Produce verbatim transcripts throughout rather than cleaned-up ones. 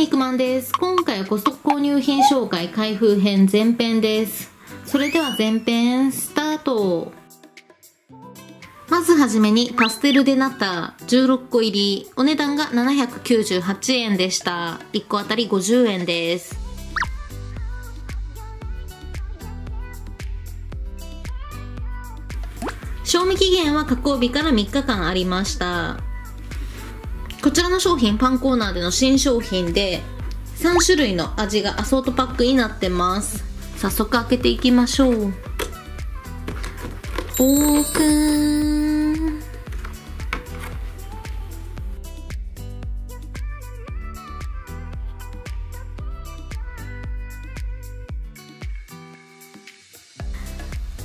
肉まんです。今回はコストコ購入品紹介開封編前編です。それでは前編スタート。まずはじめにパステルでナッタじゅうろっこ入り。お値段がななひゃくきゅうじゅうはちえんでした。いっこあたりごじゅうえんです。賞味期限は加工日からみっかかんありました。こちらの商品、パンコーナーでの新商品で、さんしゅるいの味がアソートパックになってます。早速開けていきましょう。オープン。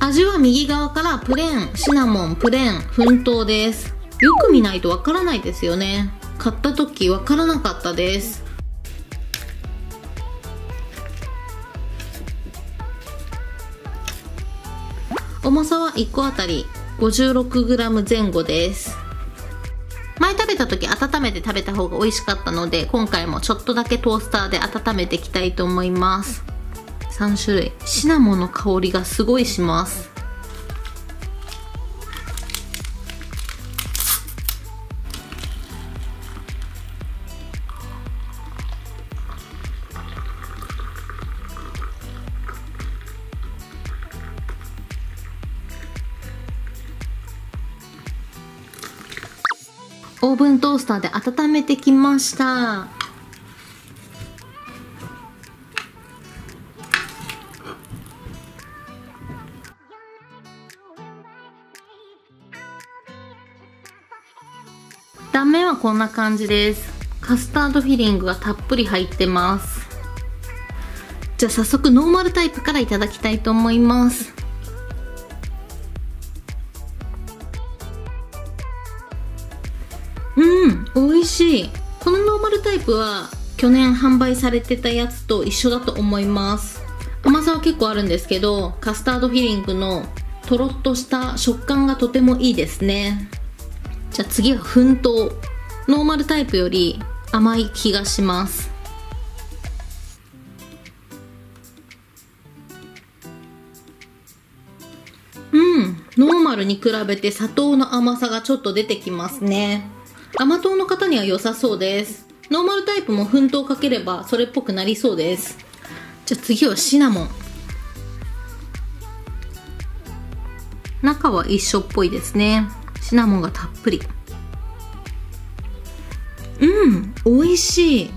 味は右側からプレーン、シナモン、プレーン、粉糖です。よく見ないとわからないですよね。買った時わからなかったです。重さはいっこあたり ごじゅうろくグラム 前後です。前食べた時温めて食べた方が美味しかったので、今回もちょっとだけトースターで温めていきたいと思います。さんしゅるい、シナモンの香りがすごいします。オーブントースターで温めてきました。断面はこんな感じです。カスタードフィリングがたっぷり入ってます。じゃあ早速ノーマルタイプからいただきたいと思います。うん、美味しい。このノーマルタイプは去年販売されてたやつと一緒だと思います。甘さは結構あるんですけど、カスタードフィリングのとろっとした食感がとてもいいですね。じゃあ次は粉糖。ノーマルタイプより甘い気がします。うん、ノーマルに比べて砂糖の甘さがちょっと出てきますね。甘党の方には良さそうです。ノーマルタイプも粉糖かければそれっぽくなりそうです。じゃあ次はシナモン。中は一緒っぽいですね。シナモンがたっぷり。うん、美味しい。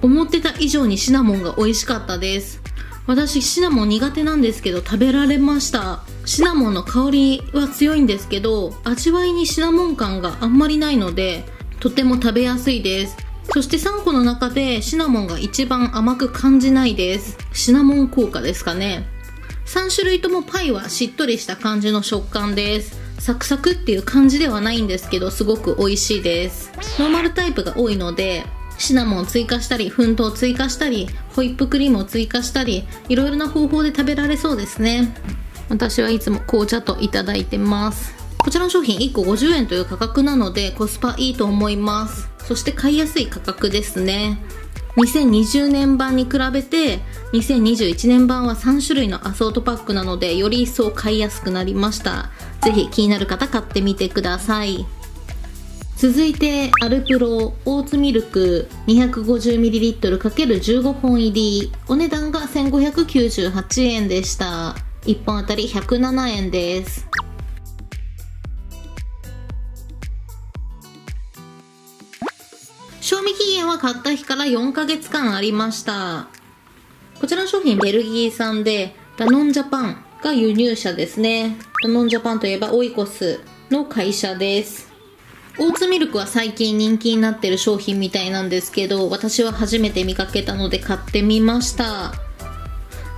思ってた以上にシナモンが美味しかったです。私シナモン苦手なんですけど食べられました。シナモンの香りは強いんですけど、味わいにシナモン感があんまりないのでとても食べやすいです。そしてさんこの中でシナモンが一番甘く感じないです。シナモン効果ですかね。さんしゅるいともパイはしっとりした感じの食感です。サクサクっていう感じではないんですけど、すごく美味しいです。ノーマルタイプが多いので、シナモンを追加したり、粉糖を追加したり、ホイップクリームを追加したり、いろいろな方法で食べられそうですね。私はいつも紅茶といただいてます。こちらの商品いっこごじゅうえんという価格なのでコスパいいと思います。そして買いやすい価格ですね。にせんにじゅうねんばんに比べてにせんにじゅういちねんばんはさんしゅるいのアソートパックなので、より一層買いやすくなりました。ぜひ気になる方買ってみてください。続いてアルプロオーツミルク にひゃくごじゅうミリリットルかけるじゅうごほん入り。お値段がせんごひゃくきゅうじゅうはちえんでした。いっぽんあたりひゃくななえんです。賞味期限は買った日からよんかげつかんありました。こちらの商品ベルギー産で、ダノンジャパンが輸入者ですね。ダノンジャパンといえばオイコスの会社です。オーツミルクは最近人気になってる商品みたいなんですけど、私は初めて見かけたので買ってみました。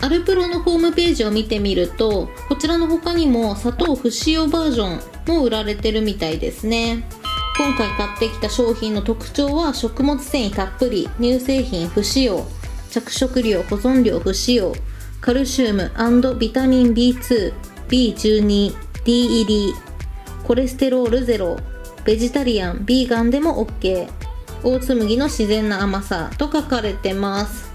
アルプロのホームページを見てみると、こちらの他にも砂糖不使用バージョンも売られてるみたいですね。今回買ってきた商品の特徴は、食物繊維たっぷり、乳製品不使用、着色料保存料不使用、カルシウム&ビタミン ビーツー、ビーじゅうに、D 入り、コレステロールゼロ、ベジタリアン、ビーガンでも OK、オーツ麦の自然な甘さと書かれてます。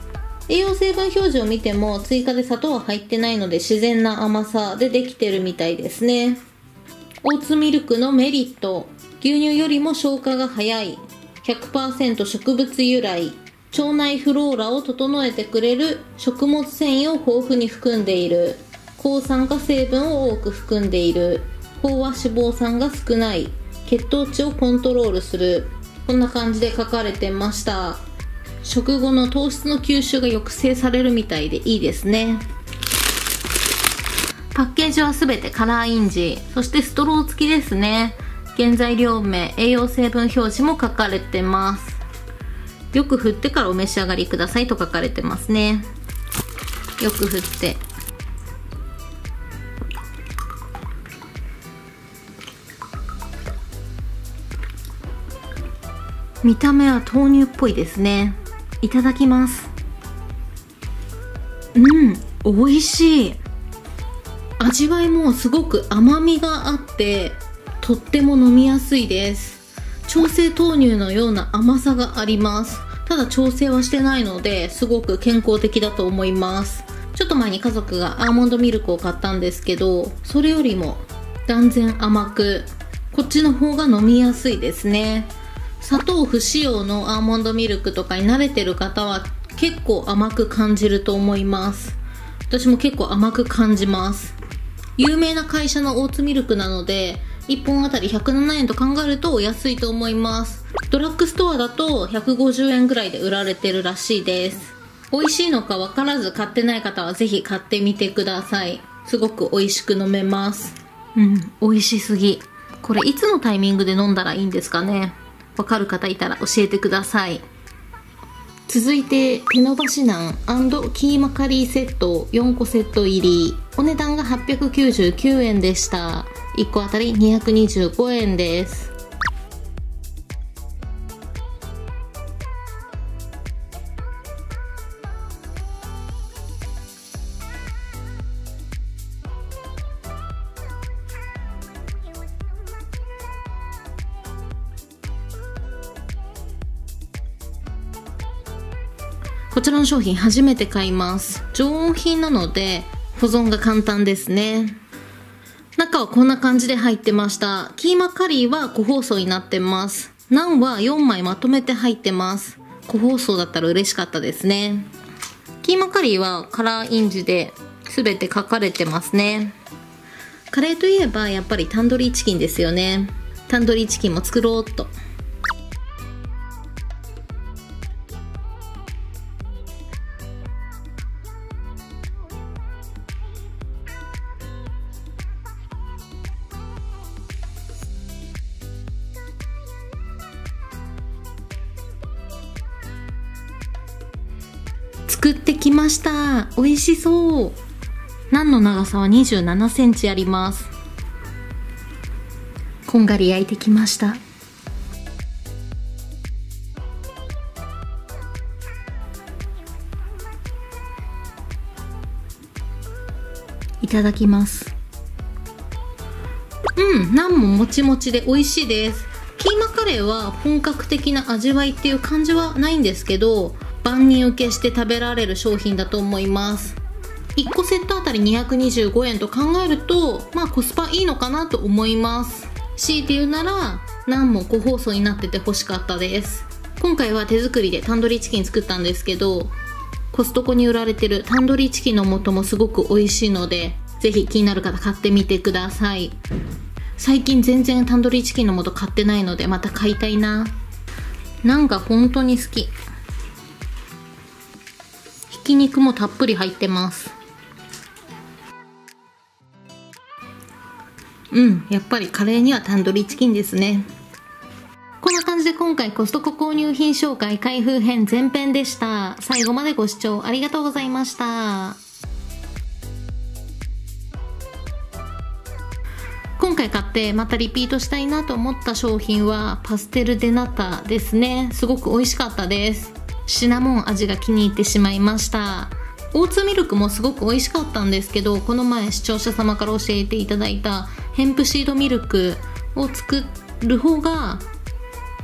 栄養成分表示を見ても追加で砂糖は入ってないので、自然な甘さでできてるみたいですね。オーツミルクのメリット、牛乳よりも消化が早い、 ひゃくパーセント 植物由来、腸内フローラを整えてくれる、食物繊維を豊富に含んでいる、抗酸化成分を多く含んでいる、飽和脂肪酸が少ない、血糖値をコントロールする、こんな感じで書かれてました。食後の糖質の吸収が抑制されるみたいでいいですね。パッケージは全てカラー印字、そしてストロー付きですね。原材料名、栄養成分表示も書かれてます。よく振ってからお召し上がりくださいと書かれてますね。よく振って、見た目は豆乳っぽいですね。いただきます。うん、美味しい。味わいもすごく甘みがあってとっても飲みやすいです。調整豆乳のような甘さがあります。ただ調整はしてないのですごく健康的だと思います。ちょっと前に家族がアーモンドミルクを買ったんですけど、それよりも断然甘く、こっちの方が飲みやすいですね。砂糖不使用のアーモンドミルクとかに慣れてる方は結構甘く感じると思います。私も結構甘く感じます。有名な会社のオーツミルクなのでいっぽんあたりひゃくななえんと考えるとお安いと思います。ドラッグストアだとひゃくごじゅうえんぐらいで売られてるらしいです。美味しいのか分からず買ってない方はぜひ買ってみてください。すごく美味しく飲めます。うん、美味しすぎ。これいつのタイミングで飲んだらいいんですかね。わかる方いたら教えてください。続いて手延ばしナン&キーマカリーセットよんこセット入り、お値段がはっぴゃくきゅうじゅうきゅうえんでした。いっこあたりにひゃくにじゅうごえんです。こちらの商品初めて買います。常温品なので保存が簡単ですね。中はこんな感じで入ってました。キーマカリーは個包装になってます。ナンはよんまいまとめて入ってます。個包装だったら嬉しかったですね。キーマカリーはカラー印字で全て書かれてますね。カレーといえばやっぱりタンドリーチキンですよね。タンドリーチキンも作ろうっと。作ってきました。美味しそう。ナンの長さはにじゅうななセンチあります。こんがり焼いてきました。いただきます。うん、ナンももちもちで美味しいです。キーマカレーは本格的な味わいっていう感じはないんですけど、万人受けして食べられる商品だと思います。いっこセットあたりにひゃくにじゅうごえんと考えると、まあコスパいいのかなと思います。強いて言うならナンも個包装になってて欲しかったです。今回は手作りでタンドリーチキン作ったんですけど、コストコに売られてるタンドリーチキンの素もすごく美味しいので、ぜひ気になる方買ってみてください。最近全然タンドリーチキンの素買ってないのでまた買いたいな。ナンが本当に好き。ひき肉もたっぷり入ってます。うん、やっぱりカレーにはタンドリーチキンですね。こんな感じで今回コストコ購入品紹介開封編前編でした。最後までご視聴ありがとうございました。今回買ってまたリピートしたいなと思った商品はパステルデナタですね。すごく美味しかったです。シナモン味が気に入ってしまいました。オーツミルクもすごく美味しかったんですけど、この前視聴者様から教えていただいたヘンプシードミルクを作る方が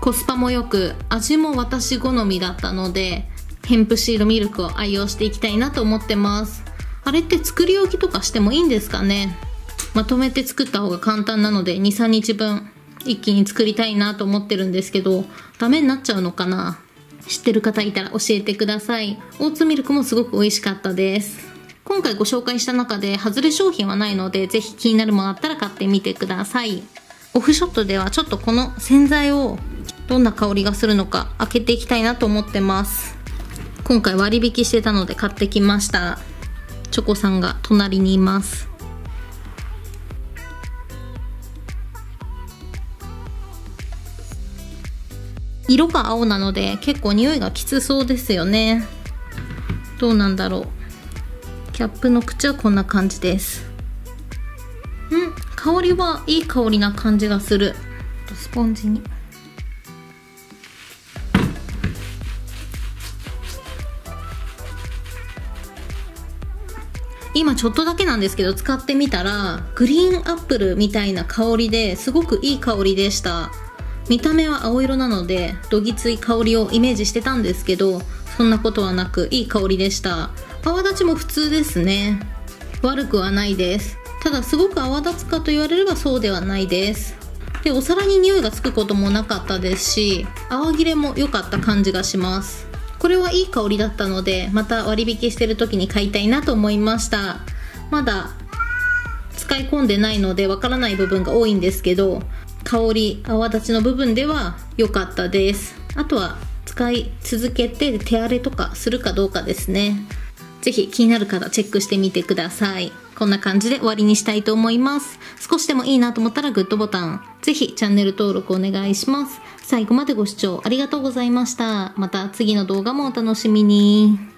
コスパも良く味も私好みだったので、ヘンプシードミルクを愛用していきたいなと思ってます。あれって作り置きとかしてもいいんですかね。まとめて作った方が簡単なので に,さん 日分一気に作りたいなと思ってるんですけど、ダメになっちゃうのかな。知ってる方いたら教えてください。オーツミルクもすごく美味しかったです。今回ご紹介した中でハズレ商品はないので、ぜひ気になるものあったら買ってみてください。オフショットではちょっとこの洗剤をどんな香りがするのか開けていきたいなと思ってます。今回割引してたので買ってきました。チョコさんが隣にいます。色が青なので結構匂いがきつそうですよね。どうなんだろう。キャップの口はこんな感じです。ん、香りはいい香りな感じがする。スポンジに今ちょっとだけなんですけど使ってみたら、グリーンアップルみたいな香りですごくいい香りでした。見た目は青色なのでどぎつい香りをイメージしてたんですけど、そんなことはなくいい香りでした。泡立ちも普通ですね。悪くはないです。ただすごく泡立つかと言われればそうではないです。で、お皿に匂いがつくこともなかったですし、泡切れも良かった感じがします。これはいい香りだったので、また割引してる時に買いたいなと思いました。まだ使い込んでないのでわからない部分が多いんですけど、香り、泡立ちの部分では良かったです。あとは使い続けて手荒れとかするかどうかですね。ぜひ気になる方チェックしてみてください。こんな感じで終わりにしたいと思います。少しでもいいなと思ったらグッドボタン、ぜひチャンネル登録お願いします。最後までご視聴ありがとうございました。また次の動画もお楽しみに。